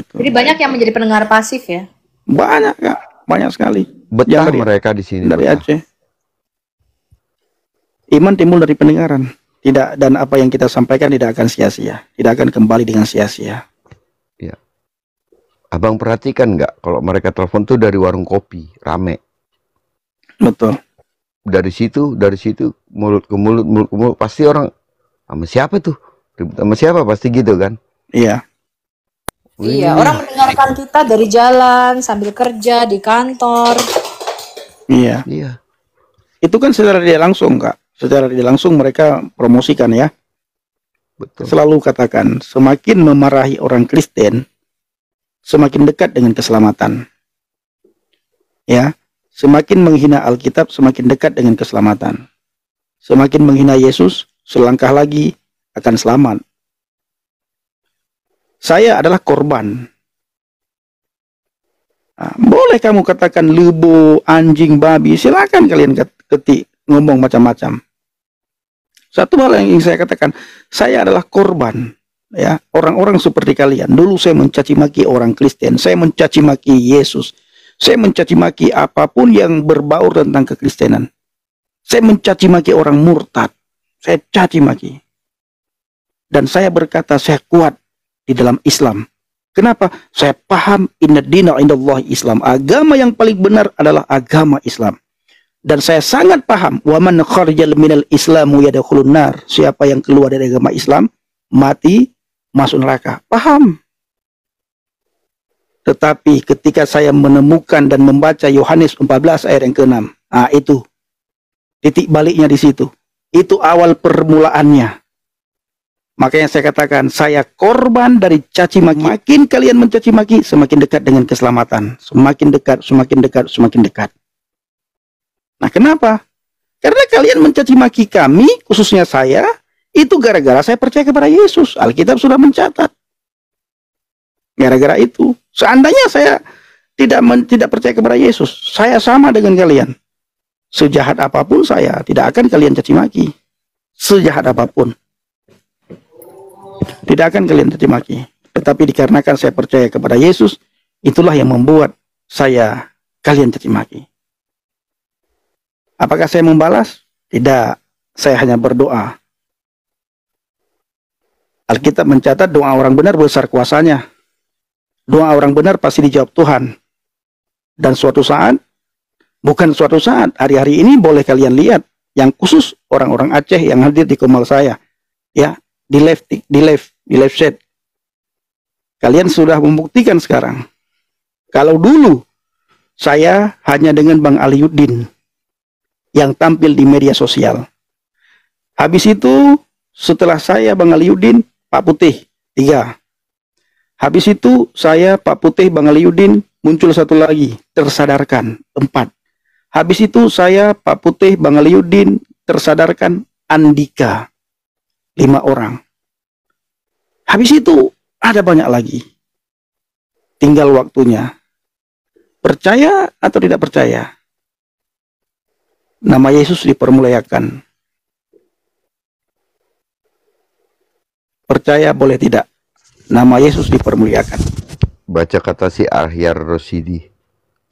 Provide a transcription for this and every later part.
itu. Jadi banyak yang menjadi pendengar pasif ya? Banyak Kak, banyak sekali. Betah ya, mereka di sini dari Aceh. Iman timbul dari pendengaran. Tidak, dan apa yang kita sampaikan tidak akan sia-sia, tidak akan kembali dengan sia-sia. Ya. Abang perhatikan nggak kalau mereka telepon tuh dari warung kopi rame. Betul. Dari situ mulut ke mulut, pasti orang sama siapa tuh? Sama siapa pasti gitu kan? Iya. Wih. Iya, orang mendengarkan kita dari jalan, sambil kerja, di kantor. Iya. Iya. Itu kan secara tidak langsung, Kak. Secara tidak langsung mereka promosikan ya. Betul. Selalu katakan, semakin memarahi orang Kristen, semakin dekat dengan keselamatan. Ya, semakin menghina Alkitab, semakin dekat dengan keselamatan. Semakin menghina Yesus, selangkah lagi akan selamat. Saya adalah korban. Nah, boleh kamu katakan lebo, anjing, babi, silakan kalian ketik, ngomong macam-macam. Satu hal yang ingin saya katakan, saya adalah korban. Ya, orang-orang seperti kalian. Dulu saya mencaci maki orang Kristen, saya mencaci maki Yesus, saya mencaci maki apapun yang berbaur tentang kekristenan. Saya mencaci maki orang murtad, saya caci maki. Dan saya berkata, saya kuat di dalam Islam. Kenapa? Saya paham inna dina indallahi Islam. Agama yang paling benar adalah agama Islam. Dan saya sangat paham, wa man kharjal minal islamu yadkhulun nar. Siapa yang keluar dari agama Islam, mati masuk neraka. Paham. Tetapi ketika saya menemukan dan membaca Yohanes 14 ayat yang ke-6, ah itu titik baliknya di situ. Itu awal permulaannya. Makanya saya katakan, saya korban dari caci maki. Makin kalian mencaci maki, semakin dekat dengan keselamatan. Semakin dekat, semakin dekat, semakin dekat. Nah, kenapa? Karena kalian mencaci maki kami, khususnya saya, itu gara-gara saya percaya kepada Yesus. Alkitab sudah mencatat. Gara-gara itu. Seandainya saya tidak percaya kepada Yesus, saya sama dengan kalian. Sejahat apapun saya, tidak akan kalian caci maki. Sejahat apapun. Tidak akan kalian caci maki, tetapi dikarenakan saya percaya kepada Yesus, itulah yang membuat saya kalian caci maki. Apakah saya membalas? Tidak, saya hanya berdoa. Alkitab mencatat doa orang benar besar kuasanya. Doa orang benar pasti dijawab Tuhan. Dan suatu saat, bukan suatu saat, hari-hari ini boleh kalian lihat, yang khusus orang-orang Aceh yang hadir di Kemal saya, ya. Di live set. Kalian sudah membuktikan sekarang. Kalau dulu saya hanya dengan Bang Aliuddin yang tampil di media sosial. Habis itu setelah saya Bang Aliuddin, Pak Putih 3. Habis itu saya Pak Putih, Bang Aliuddin, muncul satu lagi, tersadarkan 4. Habis itu saya Pak Putih, Bang Aliuddin, tersadarkan Andika 5 orang. Habis itu ada banyak lagi. Tinggal waktunya. Percaya atau tidak percaya, nama Yesus dipermuliakan. Percaya boleh tidak, nama Yesus dipermuliakan. Baca kata si Ahyar Rosidi.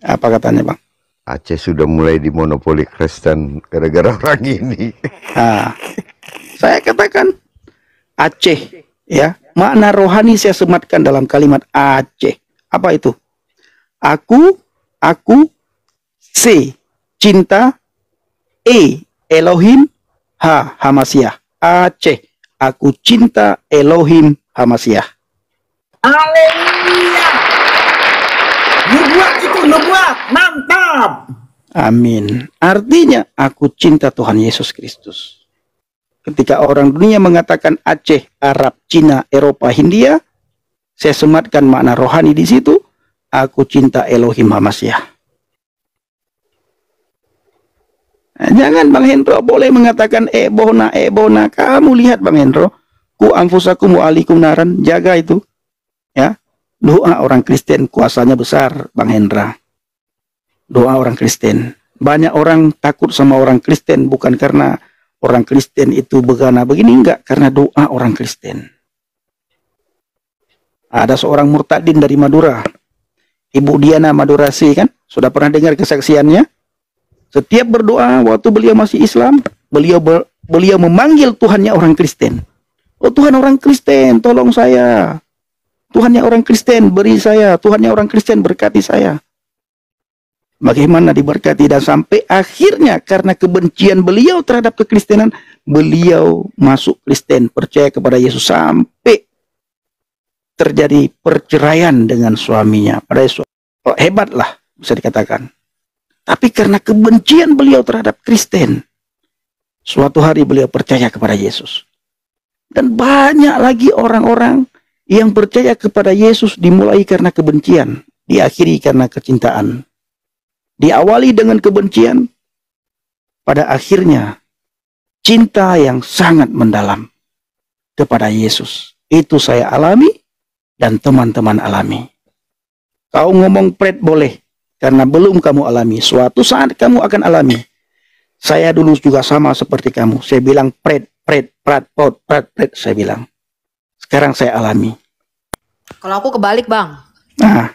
Apa katanya Bang? Aceh sudah mulai dimonopoli Kristen gara-gara orang ini. Nah, saya katakan Aceh, ya, makna rohani saya sematkan dalam kalimat Aceh. Apa itu? Aku, C, cinta, E, Elohim, H, Hamasiah. Aceh, aku cinta Elohim Hamasiah. Haleluya. Nubuat itu nubuat, mantap. Amin. Artinya aku cinta Tuhan Yesus Kristus. Ketika orang dunia mengatakan Aceh, Arab, Cina, Eropa, Hindia, saya sematkan makna rohani di situ. Aku cinta Elohim Hamasiah. Nah, jangan Bang Hendro boleh mengatakan ebona. Kamu lihat Bang Hendro, ku anfusakum wa alikum naran, jaga itu. Ya, doa orang Kristen kuasanya besar, Bang Hendra. Doa orang Kristen. Banyak orang takut sama orang Kristen bukan karena orang Kristen itu begana begini, enggak, karena doa orang Kristen. Ada seorang murtadin dari Madura, Ibu Diana Madurasi, kan? Sudah pernah dengar kesaksiannya? Setiap berdoa waktu beliau masih Islam, beliau memanggil Tuhannya orang Kristen. Oh Tuhan orang Kristen, tolong saya. Tuhannya orang Kristen, beri saya. Tuhannya orang Kristen, berkati saya. Bagaimana diberkati? Dan sampai akhirnya karena kebencian beliau terhadap kekristenan, beliau masuk Kristen, percaya kepada Yesus, sampai terjadi perceraian dengan suaminya. Pada Yesus, oh, hebatlah bisa dikatakan. Tapi karena kebencian beliau terhadap Kristen, suatu hari beliau percaya kepada Yesus. Dan banyak lagi orang-orang yang percaya kepada Yesus dimulai karena kebencian, diakhiri karena kecintaan. Diawali dengan kebencian, pada akhirnya cinta yang sangat mendalam kepada Yesus. Itu saya alami dan teman-teman alami. Kau ngomong pret boleh, karena belum kamu alami. Suatu saat kamu akan alami. Saya dulu juga sama seperti kamu. Saya bilang pret. Saya bilang. Sekarang saya alami. Kalau aku kebalik, Bang. Nah.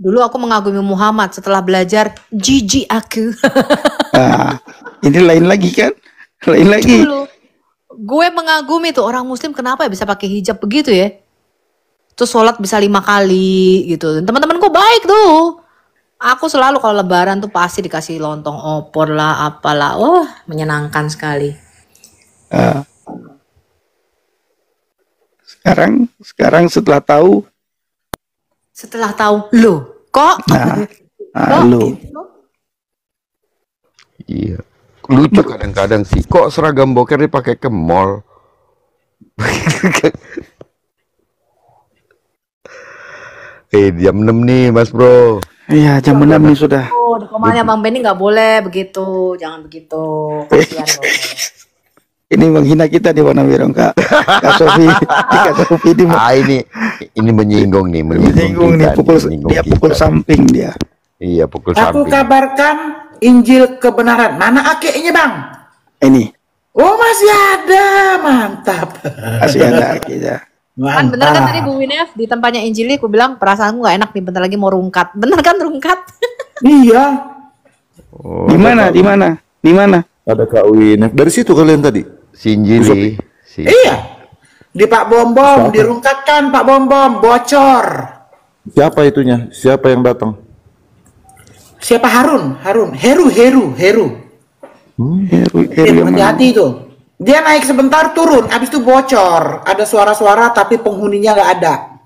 Dulu aku mengagumi Muhammad, setelah belajar jijik aku. Nah, ini lain lagi kan? Lain lagi. Dulu, gue mengagumi tuh orang muslim kenapa ya bisa pakai hijab begitu ya? Terus sholat bisa 5 kali gitu. Teman-temanku baik tuh. Aku selalu kalau lebaran tuh pasti dikasih lontong opor lah, apalah. Wah, menyenangkan sekali. Sekarang setelah tahu. Setelah tahu, lo kok? Lo. Iya. Lucu kadang-kadang sih. Kok seragam boker dipakai ke mall? Jam 6 nih Mas Bro. Iya jam 6 nih sudah. Oh, komanya Bang Benny nggak boleh begitu, jangan begitu. Kasihan, ini menghina kita di Wanawirong Kak. Kak Sofi, Kak Sofi ini. Ah ini menyinggung nih, menyinggung kita, nih pukul samping dia. Iya pukul samping. Aku kabarkan Injil kebenaran. Mana akeknya Bang? Ini. Oh masih ada, mantap. Masih ada kita. Kan bener kan tadi Bu Winef di tempatnya Injili aku bilang perasaanku nggak enak nih bentar lagi mau rungkat. Bener kan rungkat? Iya. Oh, di mana? Ada Kak Winef. Dari situ kalian tadi. Si Injili. Iya. Di Pak Bombom dirungkatkan Pak Bombom bocor. Siapa itunya? Siapa yang datang? Siapa Harun? Heru. Heru. Hati-hati itu. Dia naik sebentar turun, habis itu bocor. Ada suara-suara tapi penghuninya nggak ada.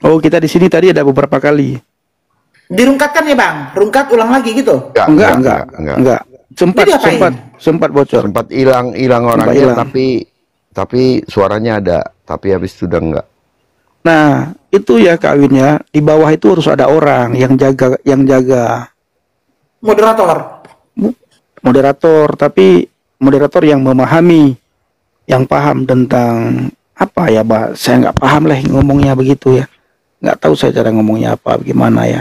Oh, kita di sini tadi ada beberapa kali. Dirungkatkan ya, Bang? Rungkat ulang lagi gitu? Enggak. Sempat bocor. Sempat hilang orangnya, tapi suaranya ada, tapi habis itu udah enggak. Nah, itu ya kawinnya, di bawah itu harus ada orang yang jaga. Moderator, tapi moderator yang memahami, yang paham tentang apa ya, Pak? Saya nggak paham lah ngomongnya begitu ya. Nggak tahu saya cara ngomongnya apa, gimana ya.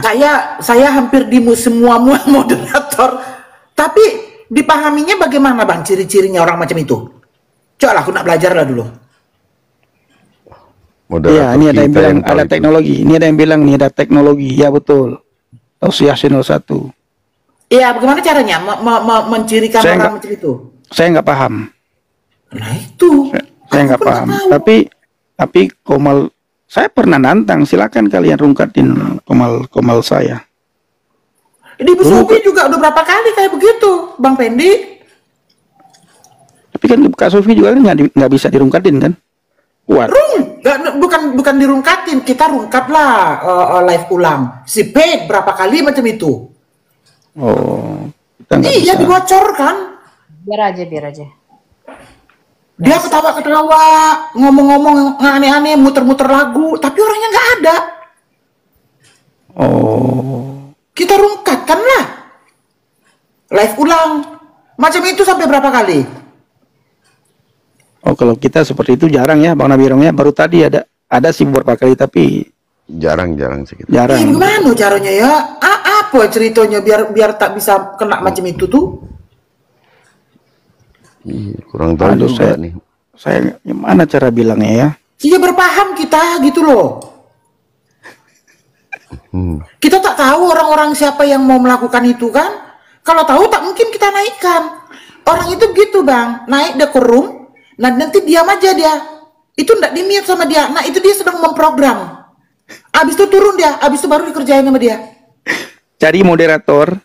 Saya hampir di semua moderator, tapi dipahaminya bagaimana Bang? Ciri-cirinya orang macam itu. Coba lah, aku nak belajar lah dulu. Iya, ini ada yang bilang ada teknologi. Ini ada yang bilang nih ada teknologi. Ya betul. Tausiah 01. Iya, bagaimana caranya mencirikan orang macam itu? Saya nggak paham. Nah itu. Saya nggak paham. Tahu. Tapi Komal, saya pernah nantang. Silakan kalian rungkatin Komal saya. Di Busubi juga udah berapa kali kayak begitu, Bang Pendi. Tapi kan Kak Sofi juga nggak bisa dirungkatin kan? Kuat. Bukan dirungkatin. Kita rungkatlah live ulang. Si Ped berapa kali macam itu? Oh. Iya dibocor kan? Biar aja. Dia ketawa-ketawa, ngomong-ngomong aneh-aneh, muter-muter lagu, tapi orangnya nggak ada. Oh. Kita rungkatkan lah. Live ulang. Macam itu sampai berapa kali? Oh, kalau kita seperti itu jarang ya, Bang Nabirongnya. Baru tadi ada sih beberapa kali, tapi jarang segitu. Jarang. Gimana caranya ya? Apa ceritanya biar tak bisa kena macam itu tuh? Kurang tahu saya nih. Saya gimana cara bilangnya ya? Tidak berpaham kita gitu loh. Kita tak tahu orang-orang siapa yang mau melakukan itu kan. Kalau tahu tak mungkin kita naikkan. Orang itu gitu bang, naik dia ke room, nah nanti diam aja dia. Itu ndak dimiat sama dia, nah itu dia sedang memprogram. Abis itu turun dia, abis itu baru dikerjain sama dia. Cari moderator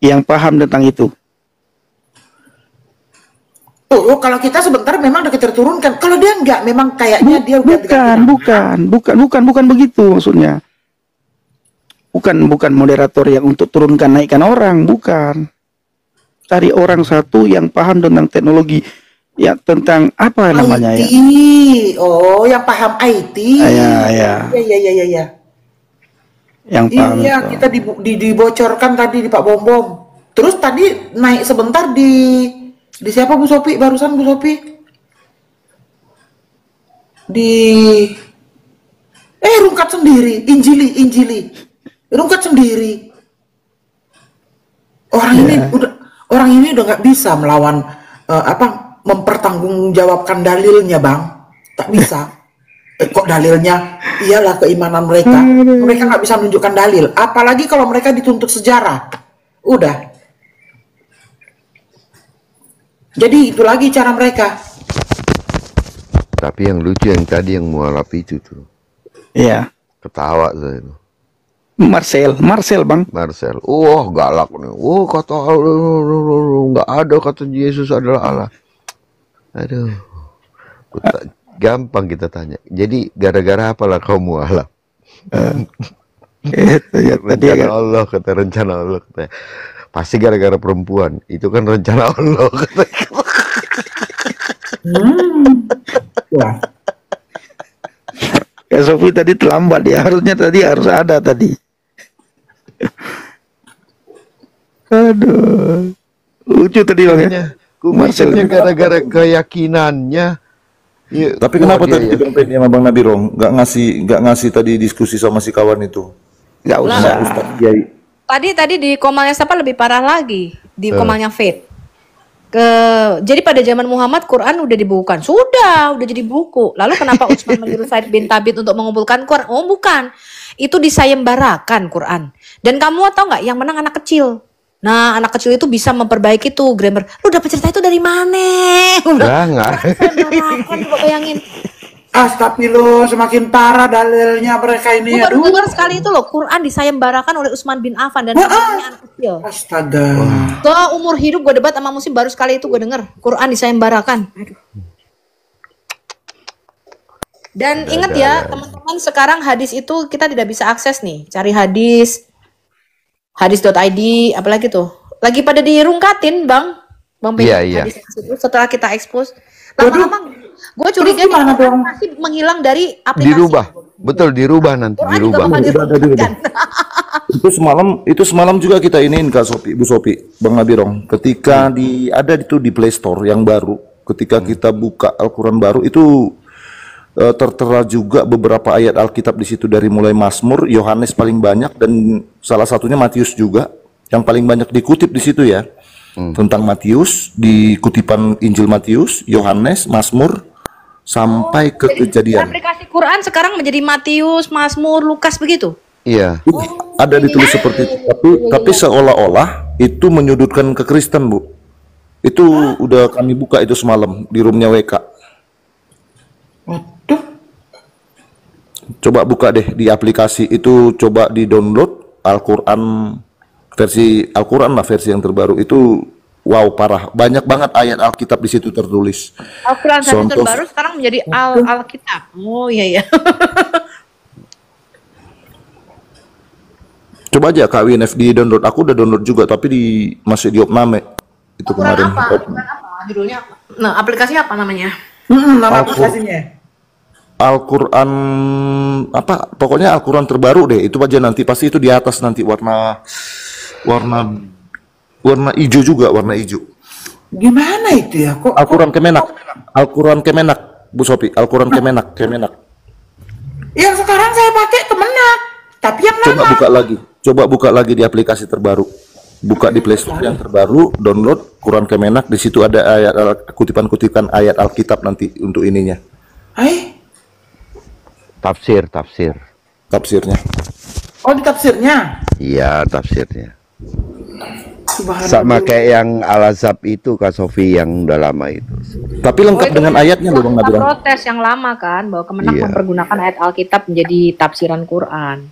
yang paham tentang itu. Oh, kalau kita sebentar memang udah kita turunkan. Kalau dia enggak, memang kayaknya dia udah bukan begitu maksudnya. Bukan moderator yang untuk turunkan naikkan orang, bukan. Cari orang satu yang paham tentang teknologi, ya tentang apa namanya IT. Ya? Oh, yang paham IT. Ya. Yang paham. Iya, kita dibocorkan tadi di Pak Bombom. Terus tadi naik sebentar di siapa Bu Sopi? Barusan Bu Sopi di rungkat sendiri, Injili rungkat sendiri. Orang ini udah nggak bisa melawan mempertanggungjawabkan dalilnya bang, tak bisa. Kok dalilnya? Iyalah keimanan mereka. Mereka nggak bisa menunjukkan dalil, apalagi kalau mereka dituntut sejarah. Udah. Jadi itu lagi cara mereka. Tapi yang lucu yang tadi yang mualaf itu tuh. Iya. Ketawa saya itu. Marcel bang. Oh galak nih. Oh kata nggak ada kata Yesus adalah Allah. Aduh. Gampang kita tanya. Jadi gara-gara apalah kau mualaf? Rencana Allah kata rencana Allah kata. Pasti gara-gara perempuan itu kan rencana Allah. Ya Sofi tadi terlambat ya, harusnya tadi harus ada tadi. Aduh, lucu tadi orangnya. Kumarselnya gara-gara keyakinannya. Ya, tapi kenapa tadi kita pengen sama Bang Nabirong nggak ngasih tadi diskusi sama si kawan itu? Nggak usah. Tadi di komalnya siapa lebih parah lagi di komalnya Faith. Jadi pada zaman Muhammad Quran udah dibukukan, udah jadi buku. Lalu kenapa Usman menyuruh Sa'id bin Thabit untuk mengumpulkan Quran? Oh bukan, itu disayembarakan Quran. Dan kamu tau nggak yang menang anak kecil? Nah anak kecil itu bisa memperbaiki tuh grammar. Lu dapat cerita itu dari mana? Udah coba bayangin. Astagfirullah, semakin parah dalilnya mereka ini. Bukan dengar sekali itu loh, Quran disayembarakan oleh Usman bin Affan dan namanya anak kecil. Astaga. Tuh umur hidup gue debat sama muslim baru sekali itu gue denger Quran disayembarakan. Dan ingat ya teman-teman, sekarang hadis itu kita tidak bisa akses nih. Cari hadis, hadis.id, apalagi tuh. Lagi pada dirungkatin bang, Bang Pendi, hadis itu setelah kita expose. Lama-lama gue curiga masih menghilang dari aplikasi. Dirubah, betul dirubah nanti. Dirubah. Itu semalam juga kita iniin Kak Sopi, Bu Sopi, Bang Nabirong. Ketika ada itu di Play Store yang baru, ketika kita buka Al-Quran baru itu tertera juga beberapa ayat Alkitab di situ dari mulai Mazmur, Yohanes paling banyak dan salah satunya Matius juga yang paling banyak dikutip di situ ya. Tentang Matius, di kutipan Injil Matius, Yohanes, Mazmur, sampai ke Kejadian. Aplikasi Quran sekarang menjadi Matius, Mazmur, Lukas begitu? Iya. Ada ditulis seperti itu, tapi seolah-olah itu menyudutkan ke Kristen, Bu. Itu udah kami buka itu semalam di roomnya WK. Coba buka deh di aplikasi itu, coba di-download Al-Quran. Versi Al-Quran lah, versi yang terbaru itu wow parah, banyak banget ayat Alkitab di situ tertulis. Al-Quran versi terbaru sekarang menjadi Alkitab. Oh iya ya. Coba aja Kak WNF di download, aku udah download juga tapi di masih di opname itu kemarin. Apa? Judulnya apa? Nah, aplikasinya apa namanya? Nama aplikasinya? Al-Quran apa? Pokoknya Al-Quran terbaru deh. Itu aja nanti pasti itu di atas nanti warna hijau juga, warna hijau. Gimana itu ya? Kok Al-Quran Kemenag? Al-Quran Kemenag, Bu Sopi. Al-Quran Kemenag. Yang sekarang saya pakai Kemenag. Tapi yang lama. Coba buka lagi di aplikasi terbaru. Buka di Play Store yang terbaru, download Quran Kemenag. Di situ ada ayat kutipan-kutipan ayat Alkitab nanti untuk ininya. Tafsirnya. Oh, di tafsirnya? Iya, tafsirnya. Sama kayak yang Al-Azhab itu, Kak Sofi, yang udah lama itu. Tapi lengkap dengan ayatnya loh, Bang Nabilah. Protes yang lama kan, bahwa Kemenag mempergunakan ayat Alkitab menjadi tafsiran Quran.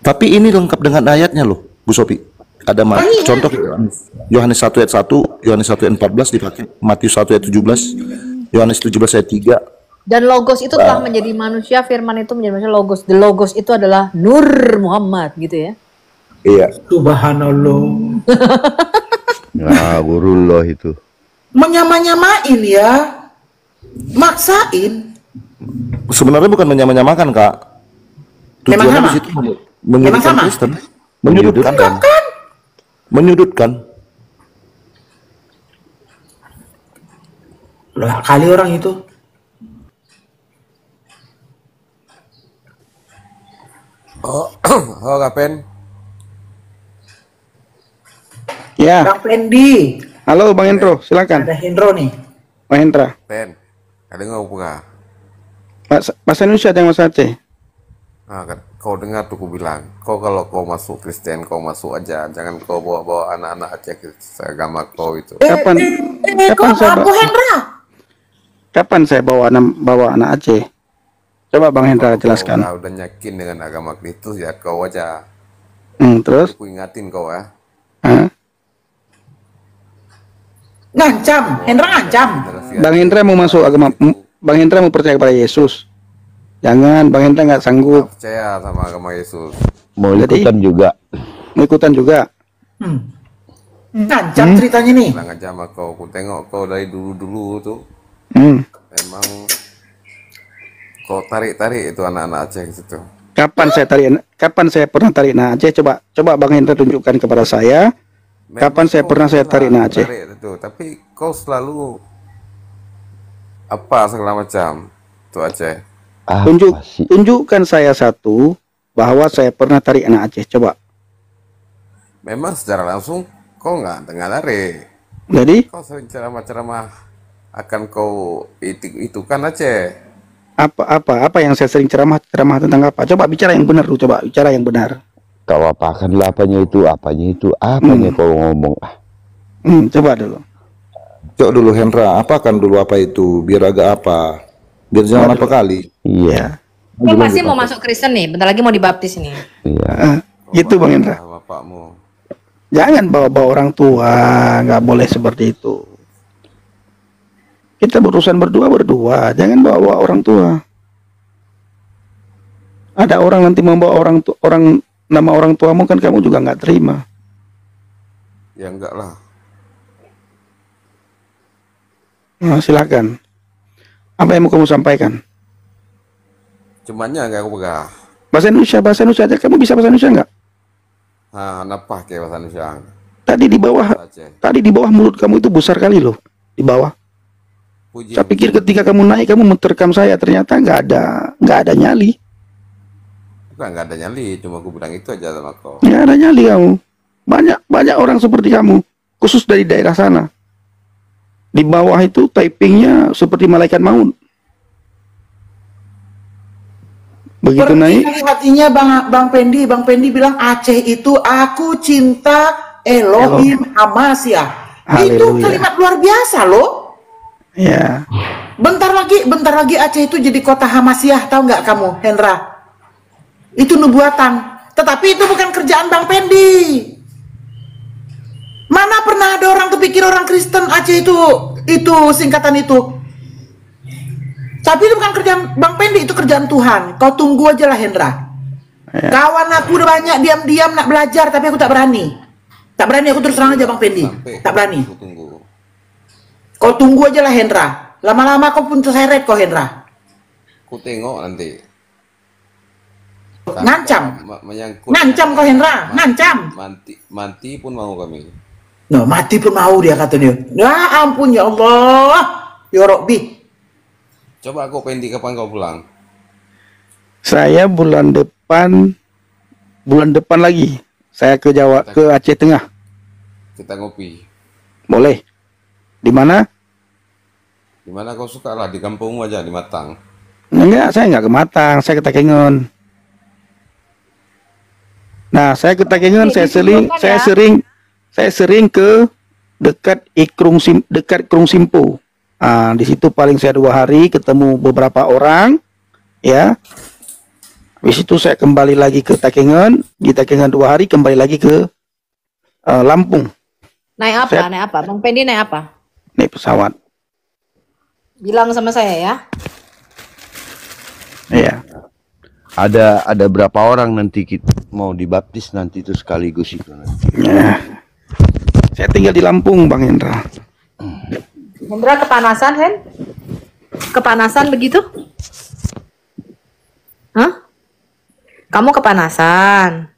Tapi ini lengkap dengan ayatnya loh, Bu Sofi. Ada contoh Yohanes 1 ayat 1, Yohanes 1 ayat 14 dipakai, Matius 1 ayat 17, Yohanes 17 ayat 3. Dan logos itu telah menjadi manusia, firman itu menjadi manusia, logos. The logos itu adalah Nur Muhammad gitu ya. Iya. Subhanallah. Nah, gurullah itu. Menyama-nyamain ya. Maksain. Sebenarnya bukan menyama-nyamakan, Kak. Tujuannya di situ menyudutkan Kristen. Menyudutkan. Lah kali orang itu. Oh, Kak Pen. Ya. Kak Pendi. Halo, Bang Hendro, silakan. Ada Hendro nih. Bang Hendra. Pen. Ada nggak buka? Bahasa Indonesia ada yang Mas Aceh. Nah, kan. Kau dengar tuh aku bilang, kau kalau kau masuk Kristen, kau masuk aja. Jangan kau bawa-bawa anak-anak Aceh ke agama kau itu. Kapan saya bawa? Kapan saya bawa anak Aceh? Coba Bang Hendra jelaskan. Kau udah yakin dengan agama Kristus ya kau aja. Terus? Aku ingatin kau ya. Ngancam, Hendra ngancam. Bang Hendra mau masuk agama, Bang Hendra mau percaya kepada Yesus. Jangan, Bang Hendra nggak sanggup. Percaya sama agama Yesus. Mau ikutan juga. Ngancam ceritanya nih. Ngancam kau, aku tengok kau dari dulu-dulu tuh. Emang. Kau tarik-tarik itu anak-anak Aceh gitu. Kapan saya pernah tarik anak Aceh? Coba Bang Hendra tunjukkan kepada saya. Kapan saya pernah tarik anak Aceh? Tapi kau selalu apa segala macam tuh Aceh. Tunjukkan saya satu bahwa saya pernah tarik anak Aceh. Coba. Memang secara langsung kau nggak dengar tarik. Jadi? Kau sering ceramah-ceramah akan kau itu kan Aceh. Apa yang saya sering ceramah tentang apa? Coba bicara yang benar tuh, coba bicara yang benar. Kau apakan apanya itu kalau ngomong. Coba dulu. Cok dulu Hendra, apakan dulu apa itu? Biar agak apa? Biar jangan apa kali. Iya. Lu pasti mau masuk Kristen nih, bentar lagi mau dibaptis nih. Iya. Gitu Bang Hendra. Bapakmu. Jangan bawa-bawa orang tua, nggak boleh seperti itu. Kita berurusan berdua, jangan bawa orang tua. Ada orang nanti membawa orang nama orang tuamu kan kamu juga nggak terima. Ya enggak lah. Nah, silakan. Apa yang mau kamu sampaikan? Cumannya nggak aku pegang. Bahasa Indonesia aja kamu bisa bahasa Indonesia nggak? Nah, kenapa kayak bahasa Indonesia? Tadi di bawah mulut kamu itu besar kali loh, di bawah. Saya pikir ketika kamu naik kamu menerkam saya, ternyata nggak ada nyali. Bukan nggak ada nyali, cuma aku bilang itu aja sama kau. Nggak ada nyali kamu. Banyak orang seperti kamu, khusus dari daerah sana. Di bawah itu typingnya seperti malaikat maut. Begitu naik. Hatinya Bang Pendi bilang Aceh itu aku cinta Elohim Hamasiah. Itu kalimat luar biasa loh. Ya. Bentar lagi Aceh itu jadi kota Hamasiah, tahu nggak kamu, Hendra? Itu nubuatan. Tetapi itu bukan kerjaan Bang Pendi. Mana pernah ada orang kepikir orang Kristen Aceh itu singkatan itu. Tapi itu bukan kerjaan Bang Pendi, itu kerjaan Tuhan. Kau tunggu aja lah, Hendra. Ya. Kawan aku udah banyak diam-diam nak belajar, tapi aku tak berani. Tak berani, aku terus terang aja Bang Pendi. Tak berani. Kau tunggu aja lah Hendra. Lama-lama kau pun terseret kau Hendra. Ku tengok nanti. Ngancam. Ngancam kau Hendra. Ngancam. Mati pun mau kami. Nah, mati pun mau dia katanya. Ya ampun ya Allah. Ya Rabbi. Coba aku Pendi, kapan kau pulang? Saya bulan depan lagi. Saya ke Jawa, ke Aceh Tengah. Kita ngopi. Boleh. Di mana? Di mana kau suka lah, di kampungmu aja, di Matang. Enggak, saya nggak kematang, saya ketakengon. Nah, saya ketakengon, saya sering ke dekat Krung Simpo. Nah, di situ paling saya 2 hari ketemu beberapa orang, ya. Habis itu saya kembali lagi ke Takengon, di Takengon 2 hari kembali lagi ke Lampung. Naik apa? Naik apa? Bang Pendi naik apa? Naik pesawat. Bilang sama saya ya. Iya. Ada berapa orang nanti kita mau dibaptis nanti itu sekaligus itu nanti. Ya. Saya tinggal di Lampung, Bang Hendra. Hendra kepanasan, Hen? Kepanasan begitu? Hah? Kamu kepanasan.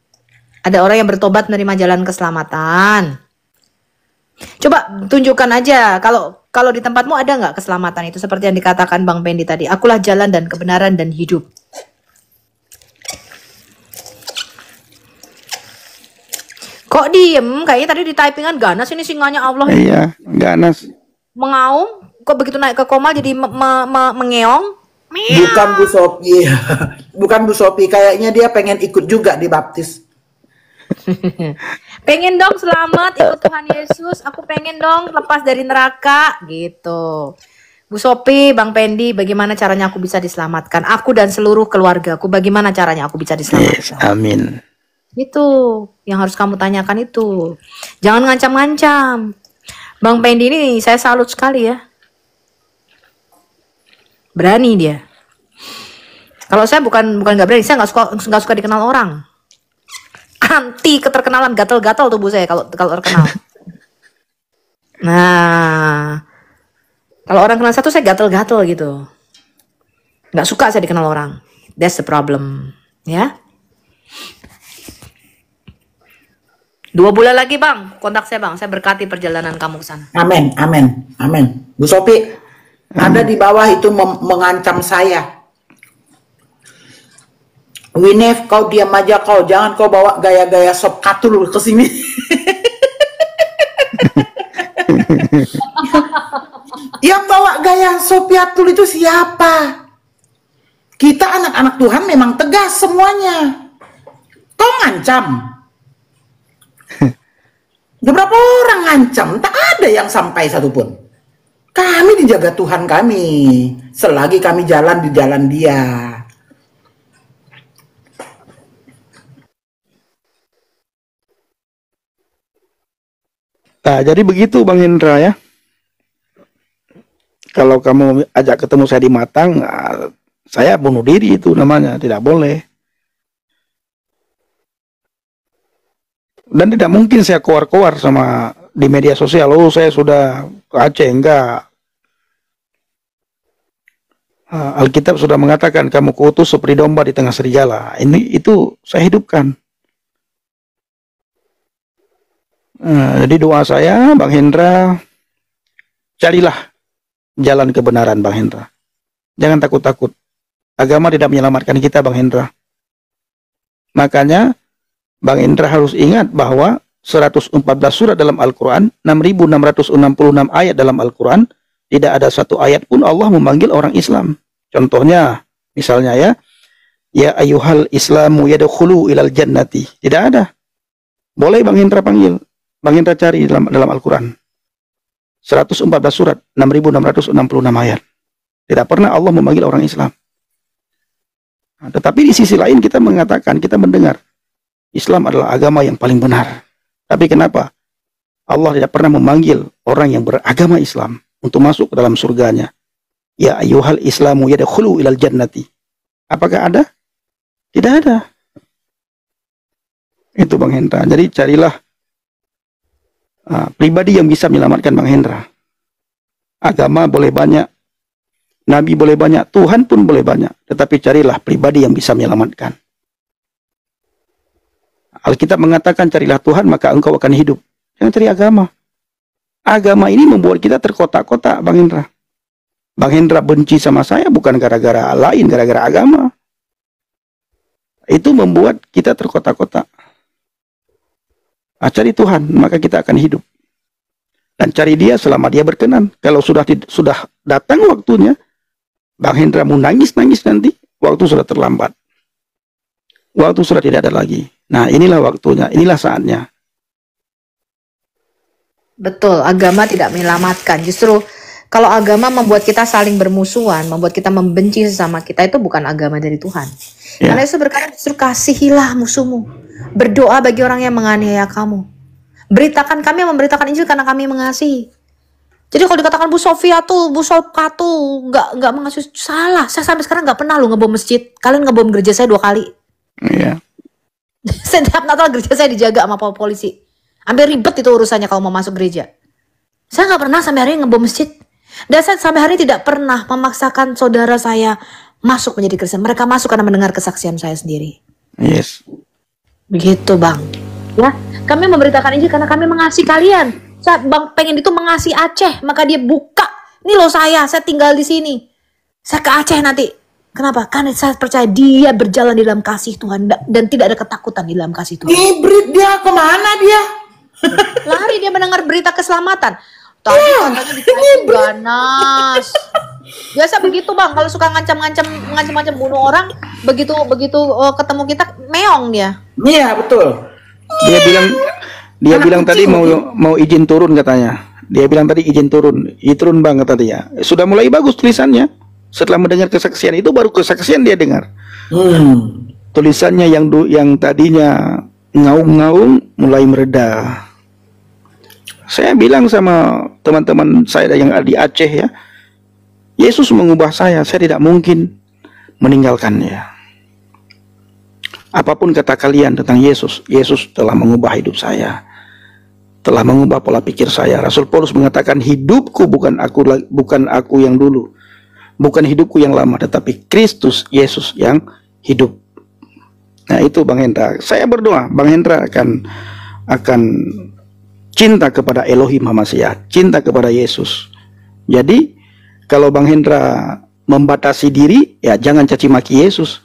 Ada orang yang bertobat menerima jalan keselamatan. Coba tunjukkan aja. Kalau di tempatmu ada nggak keselamatan itu seperti yang dikatakan Bang Pendi tadi. Akulah jalan dan kebenaran dan hidup. Kok diem? Kayaknya tadi di typingan ganas ini singanya Allah. Iya, ganas. Mengaum. Kok begitu naik ke koma jadi mengeong? Bukan Bu Sophie, kayaknya dia pengen ikut juga dibaptis. Pengen dong selamat ikut Tuhan Yesus, aku pengen dong lepas dari neraka gitu. Bu Sophie, Bang Pendi, bagaimana caranya aku bisa diselamatkan? Aku dan seluruh keluargaku, bagaimana caranya aku bisa diselamatkan? Yes, amin. Itu yang harus kamu tanyakan itu. Jangan ngancam-ngancam. Bang Pendi ini saya salut sekali ya. Berani dia. Kalau saya bukan nggak berani, saya nggak suka dikenal orang. Anti keterkenalan, gatal-gatal tubuh saya kalau terkenal. Nah, kalau orang kenal satu saya gatal-gatal gitu. Nggak suka saya dikenal orang. That's the problem, ya. 2 bulan lagi Bang, kontak saya Bang. Saya berkati perjalanan kamu ke sana. Amin, amin, amin. Bu Sophie. Ada di bawah itu mengancam saya. Winef, kau diam aja kau. Jangan kau bawa gaya-gaya sop katul ke sini. Yang bawa gaya sop katul itu siapa? Kita anak-anak Tuhan memang tegas semuanya. Kau ngancam. Beberapa orang ngancam, tak ada yang sampai satupun. Kami dijaga Tuhan kami, selagi kami jalan di jalan Dia. Nah, jadi begitu Bang Hendra ya. Kalau kamu ajak ketemu saya di Matang, saya bunuh diri itu namanya, tidak boleh. Dan tidak mungkin saya keluar-keluar sama di media sosial, oh saya sudah ke Aceh, enggak. Alkitab sudah mengatakan kamu kuutus seperti domba di tengah serigala. Ini itu saya hidupkan. Jadi doa saya, Bang Hendra, carilah jalan kebenaran, Bang Hendra. Jangan takut-takut. Agama tidak menyelamatkan kita, Bang Hendra. Makanya Bang Hendra harus ingat bahwa 114 surat dalam Al-Quran, 6.666 ayat dalam Al-Quran, tidak ada satu ayat pun Allah memanggil orang Islam. Contohnya, misalnya ya, ya ayuhal islamu yadukhulu ilal jannati. Tidak ada. Boleh Bang Hendra panggil, Bang Hendra cari dalam Al-Quran. 114 surat, 6.666 ayat. Tidak pernah Allah memanggil orang Islam. Nah, tetapi di sisi lain kita mengatakan, kita mendengar, Islam adalah agama yang paling benar. Tapi kenapa? Allah tidak pernah memanggil orang yang beragama Islam untuk masuk ke dalam surganya. Ya ayyuhal islamu yadkhulu ilal jannati. Apakah ada? Tidak ada. Itu Bang Hendra. Jadi carilah pribadi yang bisa menyelamatkan Bang Hendra. Agama boleh banyak. Nabi boleh banyak. Tuhan pun boleh banyak. Tetapi carilah pribadi yang bisa menyelamatkan. Alkitab mengatakan carilah Tuhan maka engkau akan hidup. Jangan cari agama. Agama ini membuat kita terkotak-kotak, Bang Hendra. Bang Hendra benci sama saya bukan gara-gara lain, gara-gara agama. Itu membuat kita terkotak-kotak. Nah, cari Tuhan maka kita akan hidup. Dan cari Dia selama Dia berkenan. Kalau sudah datang waktunya, Bang Hendra mau nangis-nangis nanti, waktu sudah terlambat. Waktu sudah tidak ada lagi. Nah, inilah waktunya, inilah saatnya. Betul, agama tidak menyelamatkan. Justru kalau agama membuat kita saling bermusuhan, membuat kita membenci sesama kita, itu bukan agama dari Tuhan. Ya. Karena Yesus berkata, justru kasihilah musuhmu. Berdoa bagi orang yang menganiaya kamu. Beritakan, kami memberitakan Injil karena kami mengasihi. Jadi kalau dikatakan Bu Sofia tuh, Bu Sofka tuh nggak mengasihi, salah. Saya sampai sekarang nggak pernah loh ngebom masjid. Kalian ngebom gereja saya 2 kali. Iya. Setiap Natal gereja saya dijaga sama polisi. Hampir ribet itu urusannya kalau mau masuk gereja. Saya nggak pernah sampai hari ini ngebom masjid. Dan saya sampai hari tidak pernah memaksakan saudara saya masuk menjadi Kristen. Mereka masuk karena mendengar kesaksian saya sendiri. Yes. Begitu, Bang. Ya, kami memberitakan Injil karena kami mengasihi kalian. Saya, Bang, pengen itu mengasihi Aceh, maka dia buka. Ini loh saya tinggal di sini. Saya ke Aceh nanti. Kenapa? Karena saya percaya dia berjalan di dalam kasih Tuhan dan tidak ada ketakutan di dalam kasih Tuhan. Hibrid dia kemana dia? Lari dia mendengar berita keselamatan. Tapi katanya dikasih ganas. Biasa begitu, Bang, kalau suka ngancam-ngancam bunuh orang, begitu ketemu kita meong dia. Iya, betul. Dia bilang tadi mau izin turun katanya. Dia bilang tadi izin turun. Turun, Bang, kata dia. Sudah mulai bagus tulisannya. Setelah mendengar kesaksian itu baru kesaksian dia dengar. Tulisannya yang tadinya ngaung-ngaung mulai mereda. Saya bilang sama teman-teman saya yang di Aceh ya, Yesus mengubah saya tidak mungkin meninggalkannya. Apapun kata kalian tentang Yesus, Yesus telah mengubah hidup saya, telah mengubah pola pikir saya. Rasul Paulus mengatakan, hidupku bukan aku yang dulu, bukan hidupku yang lama, tetapi Kristus Yesus yang hidup. Nah itu, Bang Hendra, saya berdoa Bang Hendra akan cinta kepada Elohim Hamasiah, cinta kepada Yesus. Jadi kalau Bang Hendra membatasi diri, ya jangan caci maki Yesus.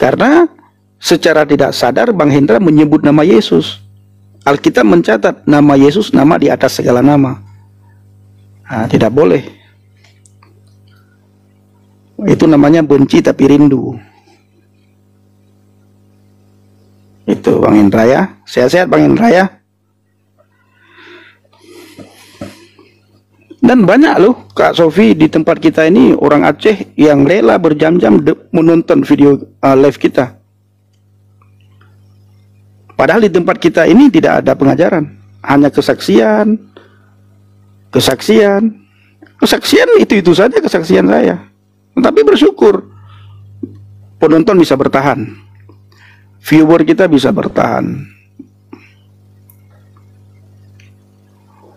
Karena secara tidak sadar Bang Hendra menyebut nama Yesus. Alkitab mencatat nama Yesus nama di atas segala nama. Nah, tidak boleh. Itu namanya benci tapi rindu. Itu Bang Hendra ya. Sehat-sehat Bang Hendra ya. Dan banyak loh, Kak Sofi, di tempat kita ini orang Aceh yang rela berjam-jam menonton video live kita. Padahal di tempat kita ini tidak ada pengajaran, hanya kesaksian itu saja kesaksian saya. Tapi bersyukur penonton bisa bertahan, viewer kita bisa bertahan.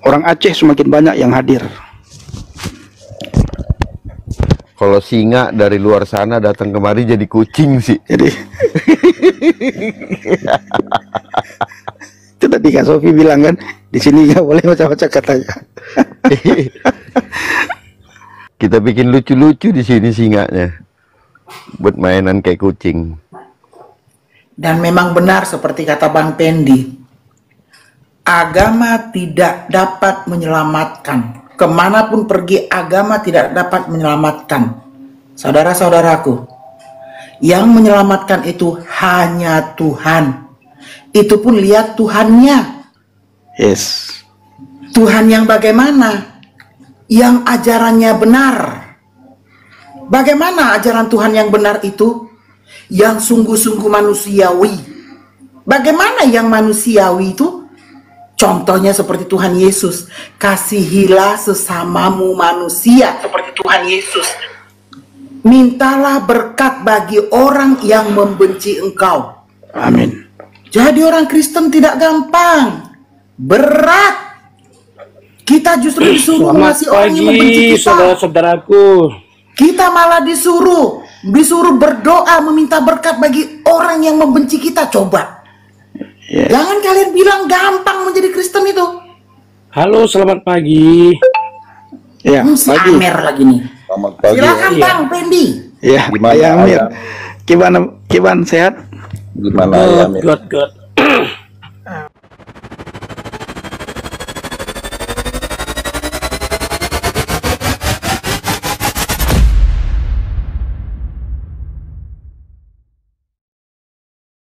Orang Aceh semakin banyak yang hadir. Kalau singa dari luar sana datang kemari jadi kucing sih. Jadi itu tadi Kak Sofi bilang kan, di sini nggak boleh macam-macam katanya. Kita bikin lucu-lucu di sini singanya, buat mainan kayak kucing. Dan memang benar seperti kata Bang Pendi. Agama tidak dapat menyelamatkan. Kemanapun pergi agama tidak dapat menyelamatkan. Saudara-saudaraku, yang menyelamatkan itu hanya Tuhan. Itu pun lihat Tuhannya. Yes. Tuhan yang bagaimana? Yang ajarannya benar. Bagaimana ajaran Tuhan yang benar itu? Yang sungguh-sungguh manusiawi. Bagaimana yang manusiawi itu? Contohnya seperti Tuhan Yesus, kasihilah sesamamu manusia seperti Tuhan Yesus. Mintalah berkat bagi orang yang membenci engkau. Amin. Jadi orang Kristen tidak gampang, berat. Kita justru disuruh mengasihi orang yang membenci kita. Saudara-saudaraku, kita malah disuruh berdoa meminta berkat bagi orang yang membenci kita. Coba. Yes. Jangan kalian bilang gampang menjadi Kristen itu. Halo, selamat pagi. Ya, si pagi. Amir lagi nih. Selamat pagi. Silakan ya. Bang Pendi. Ya, gimana Amir? Gimana sehat? Gimana Amir? Good.